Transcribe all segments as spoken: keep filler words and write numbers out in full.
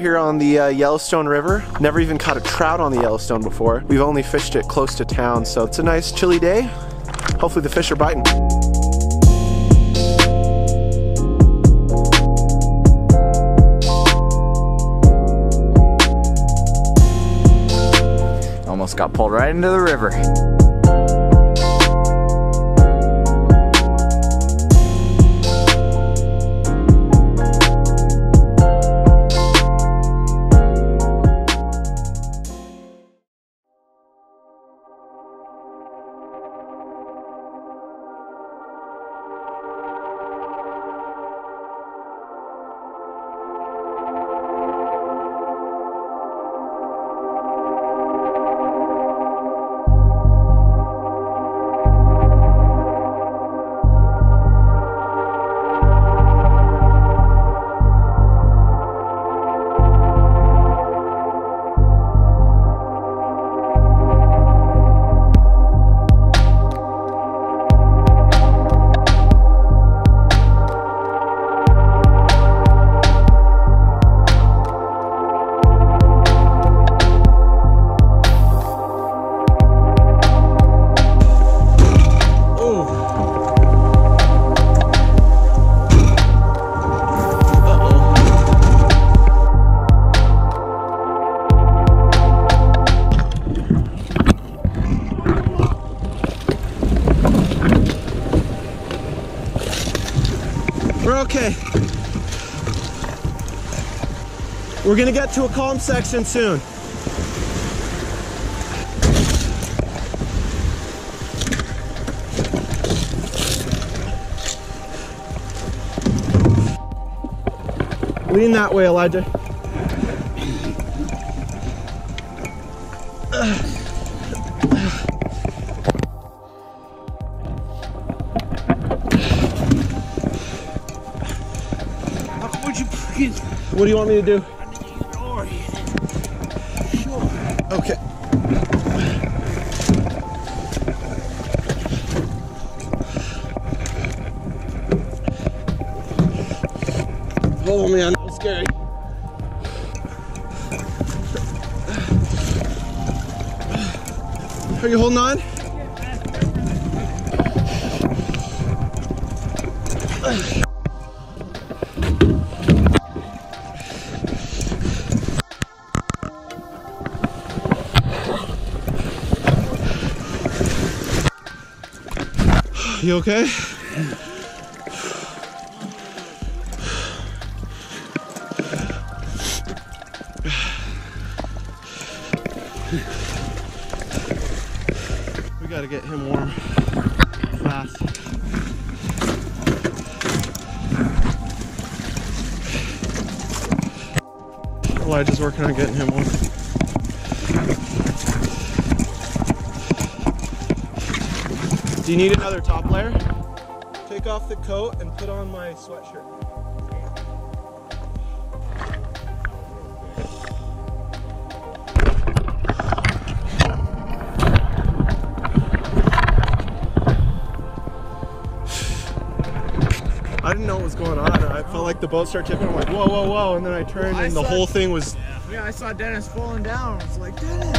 out here on the uh, Yellowstone River. Never even caught a trout on the Yellowstone before. We've only fished it close to town, so it's a nice chilly day. Hopefully the fish are biting. Almost got pulled right into the river. Okay, we're gonna get to a calm section soon. Lean that way, Elijah. What do you want me to do? I need you to lower it. Sure. Okay. Oh man, that was scary. Are you holding on? Yeah, you okay? Yeah. We gotta get him warm fast. Elijah's working on getting him warm. Do you need another top layer? Take off the coat and put on my sweatshirt. I didn't know what was going on. I felt like the boat started tipping. I'm like, whoa, whoa, whoa. And then I turned well, I and the whole thing was... Yeah. yeah, I saw Dennis falling down. I was like, Dennis!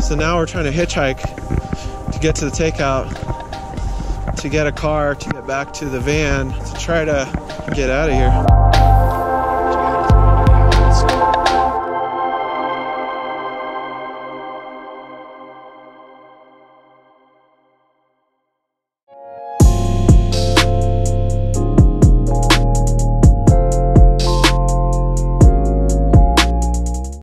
So now we're trying to hitchhike to get to the takeout, to get a car, to get back to the van, to try to get out of here.